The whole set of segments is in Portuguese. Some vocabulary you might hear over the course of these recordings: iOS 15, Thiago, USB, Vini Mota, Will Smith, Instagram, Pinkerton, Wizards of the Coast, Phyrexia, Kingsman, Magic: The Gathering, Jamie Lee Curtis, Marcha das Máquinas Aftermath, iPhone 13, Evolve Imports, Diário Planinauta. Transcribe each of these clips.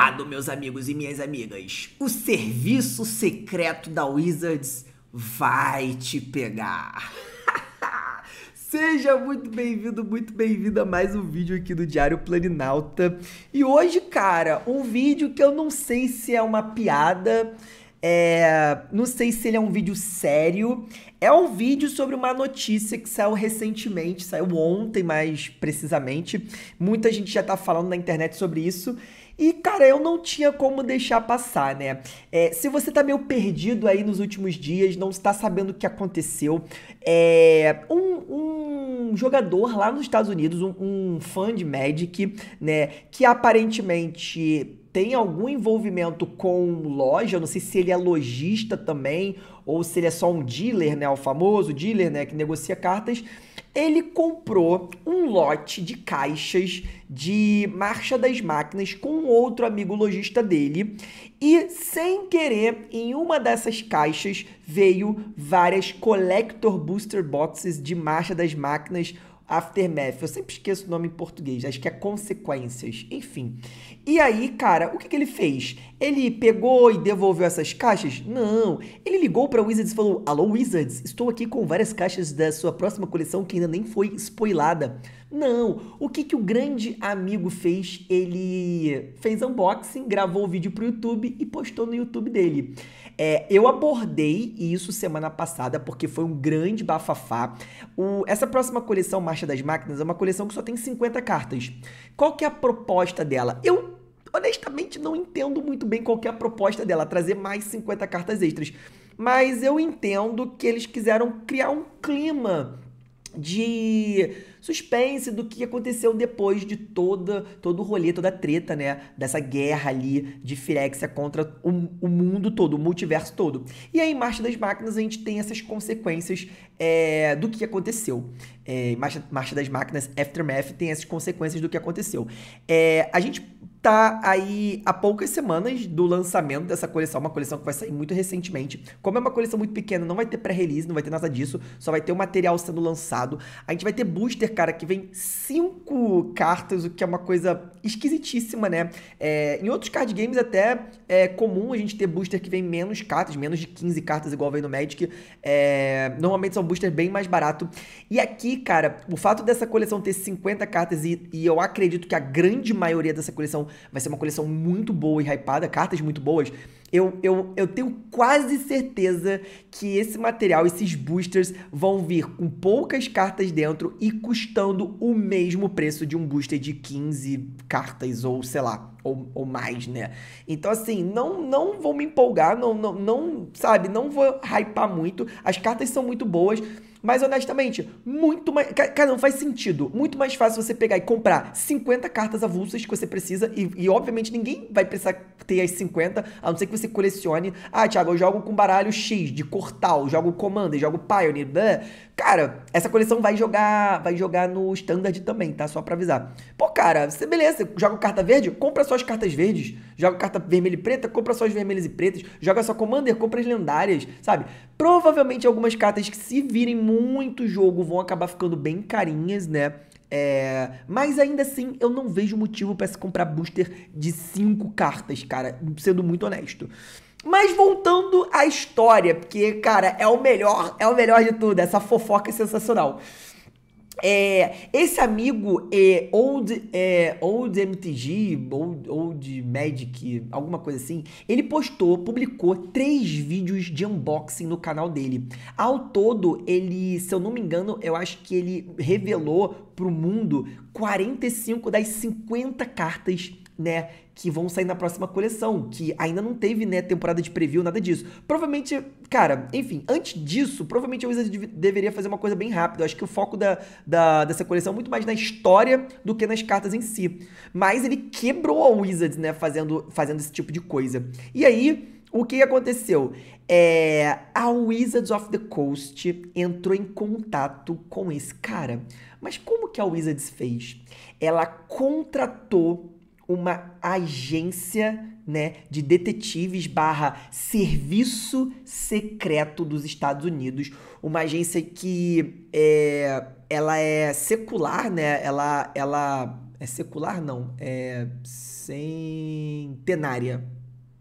Cuidado, meus amigos e minhas amigas, o serviço secreto da Wizards vai te pegar. Seja muito bem-vinda a mais um vídeo aqui do Diário Planinauta. E hoje, cara, um vídeo que eu não sei se é uma piada, não sei se ele é um vídeo sério. É um vídeo sobre uma notícia que saiu recentemente, saiu ontem mais precisamente. Muita gente já tá falando na internet sobre isso. E, cara, eu não tinha como deixar passar, né? Se você tá meio perdido aí nos últimos dias, não está sabendo o que aconteceu, um jogador lá nos Estados Unidos, um fã de Magic, né, que aparentemente tem algum envolvimento com loja, eu não sei se ele é lojista também, ou se ele é só um dealer, né, o famoso dealer, né, que negocia cartas. Ele comprou um lote de caixas de Marcha das Máquinas com outro amigo lojista dele e, sem querer, em uma dessas caixas veio várias Collector Booster Boxes de Marcha das Máquinas Aftermath. Eu sempre esqueço o nome em português, acho que é Consequências, enfim. E aí, cara, o que ele fez? Ele pegou e devolveu essas caixas? Não. Ele ligou pra Wizards e falou: "Alô, Wizards, estou aqui com várias caixas da sua próxima coleção que ainda nem foi spoilada." Não. O que o grande amigo fez? Ele fez unboxing, gravou o vídeo pro YouTube e postou no YouTube dele. Eu abordei isso semana passada porque foi um grande bafafá. Essa próxima coleção, Marcha das Máquinas, é uma coleção que só tem 50 cartas. Qual que é a proposta dela? Eu, honestamente, não entendo muito bem qual que é a proposta dela, trazer mais 50 cartas extras. Mas eu entendo que eles quiseram criar um clima de suspense do que aconteceu depois de todo o rolê, toda a treta, né, dessa guerra ali de Phyrexia contra o mundo todo, o multiverso todo. E aí, em Marcha das Máquinas, a gente tem essas consequências do que aconteceu. Marcha das Máquinas Aftermath tem essas consequências do que aconteceu. A gente tá aí há poucas semanas do lançamento dessa coleção, uma coleção que vai sair muito recentemente. Como é uma coleção muito pequena, não vai ter pré-release, não vai ter nada disso, só vai ter o material sendo lançado. A gente vai ter booster, cara, que vem 5 cartas, o que é uma coisa esquisitíssima, né? Em outros card games até é comum a gente ter booster que vem menos cartas, menos de 15 cartas, igual vem no Magic. Normalmente são booster bem mais barato. E aqui, cara, o fato dessa coleção ter 50 cartas, e eu acredito que a grande maioria dessa coleção vai ser uma coleção muito boa e hypada, cartas muito boas. Eu tenho quase certeza que esse material, esses boosters, vão vir com poucas cartas dentro e custando o mesmo preço de um booster de 15 cartas ou, sei lá, ou mais, né? Então, assim, não vou me empolgar, não, sabe, não vou hypar muito. As cartas são muito boas, mas honestamente, muito mais... Cara, não faz sentido. Muito mais fácil você pegar e comprar 50 cartas avulsas que você precisa. E obviamente ninguém vai precisar ter as 50, a não ser que você colecione. Ah, Thiago, eu jogo com baralho X de Cortal, jogo Commander, jogo Pioneer, blá. Cara, essa coleção vai jogar no Standard também, tá? Só pra avisar. Pô, cara, você, beleza, você joga carta verde, compra só as cartas verdes. Joga carta vermelha e preta, compra só as vermelhas e pretas. Joga só Commander, compra as lendárias, sabe? Provavelmente algumas cartas que, se virem muito jogo, vão acabar ficando bem carinhas, né? Mas ainda assim, eu não vejo motivo pra se comprar booster de 5 cartas, cara, sendo muito honesto. Mas voltando à história, porque, cara, é o melhor de tudo, essa fofoca é sensacional. Esse amigo, Old MTG, Old Magic, alguma coisa assim, ele publicou 3 vídeos de unboxing no canal dele. Ao todo, ele, se eu não me engano, eu acho que ele revelou pro mundo 45 das 50 cartas, né, que vão sair na próxima coleção, que ainda não teve, né, temporada de preview, nada disso. Provavelmente, cara, enfim, antes disso, provavelmente a Wizards deveria fazer uma coisa bem rápida. Eu acho que o foco dessa coleção é muito mais na história do que nas cartas em si. Mas ele quebrou a Wizards, né, fazendo esse tipo de coisa. E aí, o que aconteceu? A Wizards of the Coast entrou em contato com esse cara. Mas como que a Wizards fez? Ela contratou uma agência, né, de detetives barra serviço secreto dos Estados Unidos. Uma agência que ela é secular, né? Ela é secular, não. É centenária.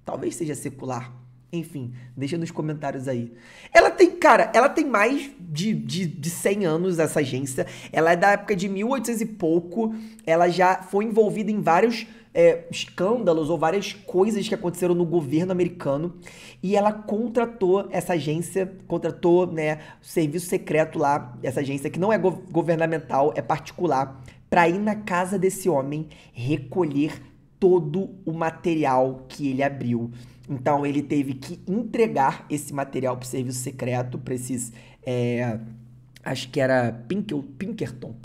Talvez seja secular. Enfim, deixa nos comentários aí. Ela tem, cara, ela tem mais de 100 anos, essa agência. Ela é da época de 1800 e pouco. Ela já foi envolvida em vários escândalos ou várias coisas que aconteceram no governo americano. E ela contratou essa agência, contratou, né, o serviço secreto lá, essa agência que não é governamental, é particular, pra ir na casa desse homem recolher todo o material que ele abriu. Então, ele teve que entregar esse material para o serviço secreto, para esses, acho que era Pinkerton,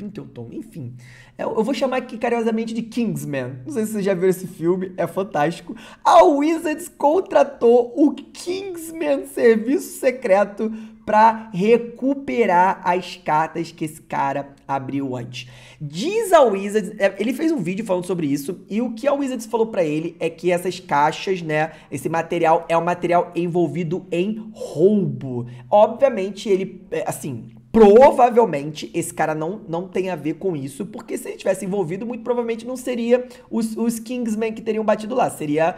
enfim. Eu vou chamar aqui carinhosamente de Kingsman. Não sei se vocês já viram esse filme, é fantástico. A Wizards contratou o Kingsman Serviço Secreto para recuperar as cartas que esse cara abriu antes. Diz a Wizards, ele fez um vídeo falando sobre isso, e o que a Wizards falou pra ele é que essas caixas, né, esse material é um material envolvido em roubo. Obviamente, ele, assim, provavelmente esse cara não tem a ver com isso, porque se ele tivesse envolvido, muito provavelmente não seria os Kingsmen que teriam batido lá, seria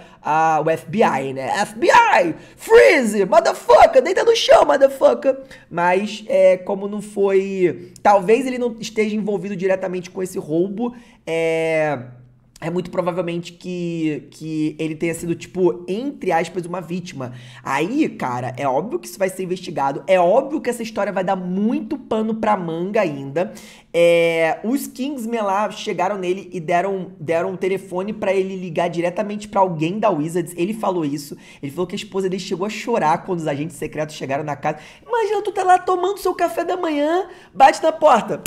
o FBI, né? FBI! Freeze! Motherfucker! Deita no chão, motherfucker! Mas, como não foi... Talvez ele não esteja envolvido diretamente com esse roubo, é muito provavelmente que ele tenha sido, tipo, entre aspas, uma vítima. Aí, cara, é óbvio que isso vai ser investigado. É óbvio que essa história vai dar muito pano pra manga ainda. Os Kingsmen lá chegaram nele e deram um telefone pra ele ligar diretamente pra alguém da Wizards. Ele falou isso. Ele falou que a esposa dele chegou a chorar quando os agentes secretos chegaram na casa. Imagina, tu tá lá tomando seu café da manhã, bate na porta.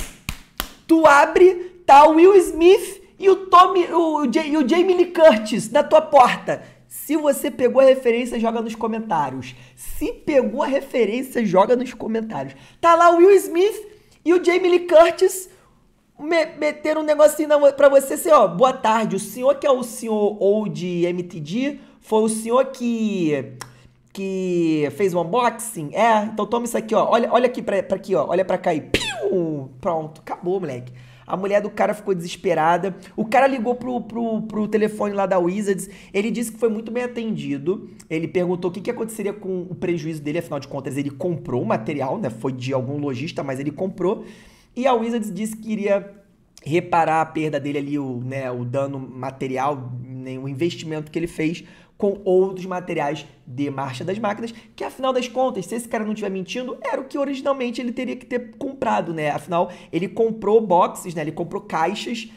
Tu abre, tá o Will Smith... E o Jamie Lee Curtis na tua porta. Se você pegou a referência, joga nos comentários. Se pegou a referência, joga nos comentários. Tá lá o Will Smith e o Jamie Lee Curtis meteram um negocinho pra você assim, ó. Boa tarde, o senhor que é o senhor Old MTG foi o senhor que fez o unboxing? É, então toma isso aqui, ó. Olha aqui pra aqui, ó. Olha pra cá e piu! Pronto, acabou, moleque. A mulher do cara ficou desesperada. O cara ligou pro telefone lá da Wizards. Ele disse que foi muito bem atendido. Ele perguntou o que aconteceria com o prejuízo dele. Afinal de contas, ele comprou o material, né? Foi de algum lojista, mas ele comprou. E a Wizards disse que iria reparar a perda dele ali, o dano material, né, o investimento que ele fez com outros materiais de Marcha das Máquinas, que afinal das contas, se esse cara não estiver mentindo, era o que originalmente ele teria que ter comprado, né? Afinal, ele comprou boxes, né? Ele comprou caixas,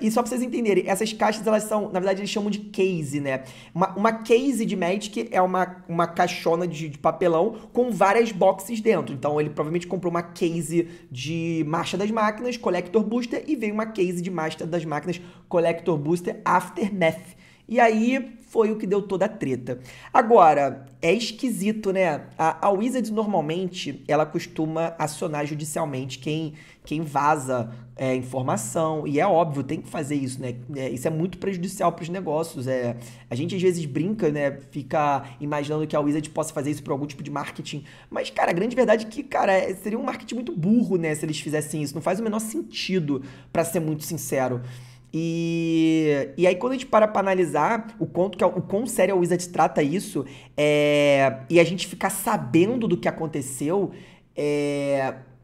e só pra vocês entenderem, essas caixas, elas são, na verdade, eles chamam de case, né? Uma case de Magic é uma caixona de papelão com várias boxes dentro. Então, ele provavelmente comprou uma case de Marcha das Máquinas, Collector Booster, e veio uma case de Marcha das Máquinas, Collector Booster, Aftermath. E aí, foi o que deu toda a treta. Agora, é esquisito, né? A Wizards, normalmente, ela costuma acionar judicialmente quem vaza informação. E é óbvio, tem que fazer isso, né? Isso é muito prejudicial para os negócios. A gente, às vezes, brinca, né? Fica imaginando que a Wizards possa fazer isso por algum tipo de marketing. Mas, cara, a grande verdade é que, cara, seria um marketing muito burro, né? Se eles fizessem isso. Não faz o menor sentido, para ser muito sincero. E aí, quando a gente para pra analisar o quão sério a Wizards trata isso, e a gente ficar sabendo do que aconteceu,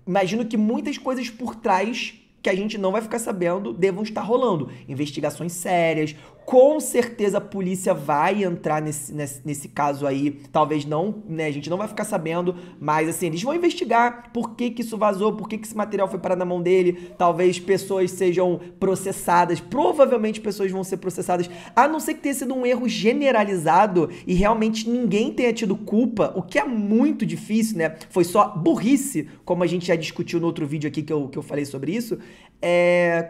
imagino que muitas coisas por trás que a gente não vai ficar sabendo devam estar rolando. Investigações sérias, com certeza a polícia vai entrar nesse caso aí, talvez não, né, a gente não vai ficar sabendo, mas assim, eles vão investigar por que que isso vazou, por que que esse material foi parar na mão dele, talvez pessoas sejam processadas, provavelmente pessoas vão ser processadas, a não ser que tenha sido um erro generalizado e realmente ninguém tenha tido culpa, o que é muito difícil, né, foi só burrice, como a gente já discutiu no outro vídeo aqui que eu falei sobre isso,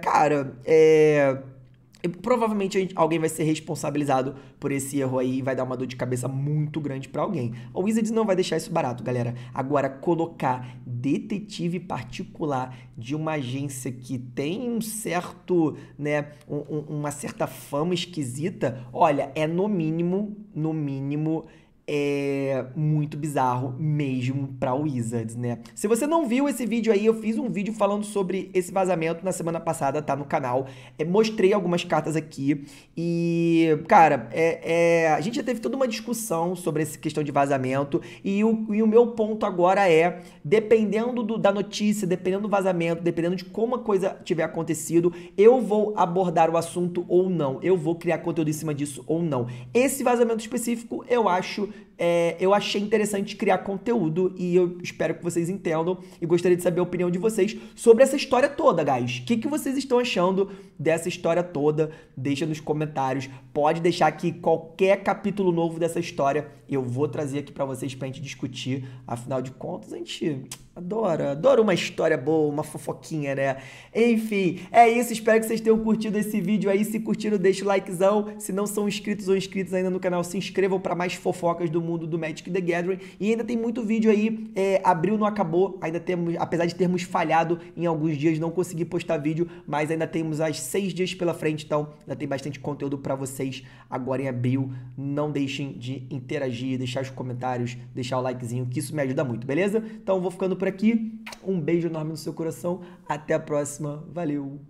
cara, Provavelmente alguém vai ser responsabilizado por esse erro aí e vai dar uma dor de cabeça muito grande pra alguém. A Wizards não vai deixar isso barato, galera. Agora, colocar detetive particular de uma agência que tem um certo, né, uma certa fama esquisita, olha, é no mínimo... é muito bizarro mesmo pra Wizards, né? Se você não viu esse vídeo aí, eu fiz um vídeo falando sobre esse vazamento na semana passada, tá no canal. Mostrei algumas cartas aqui e, cara, a gente já teve toda uma discussão sobre essa questão de vazamento e o meu ponto agora é, dependendo da notícia, dependendo do vazamento, dependendo de como a coisa tiver acontecido, eu vou abordar o assunto ou não, eu vou criar conteúdo em cima disso ou não. Esse vazamento específico, eu achei interessante criar conteúdo e eu espero que vocês entendam e gostaria de saber a opinião de vocês sobre essa história toda, guys. O que, vocês estão achando dessa história toda? Deixa nos comentários. Pode deixar aqui qualquer capítulo novo dessa história. Eu vou trazer aqui pra vocês pra gente discutir. Afinal de contas, a gente... Adoro uma história boa, uma fofoquinha, né? Enfim, é isso. Espero que vocês tenham curtido esse vídeo aí. Se curtiram, deixa o likezão. Se não são inscritos ou inscritas ainda no canal, se inscrevam para mais fofocas do mundo do Magic the Gathering. E ainda tem muito vídeo aí. Abril não acabou. Ainda temos, apesar de termos falhado em alguns dias, não consegui postar vídeo, mas ainda temos as 6 dias pela frente. Então, ainda tem bastante conteúdo para vocês agora em abril. Não deixem de interagir, deixar os comentários, deixar o likezinho, que isso me ajuda muito, beleza? Então, eu vou ficando por aqui, um beijo enorme no seu coração, até a próxima, valeu!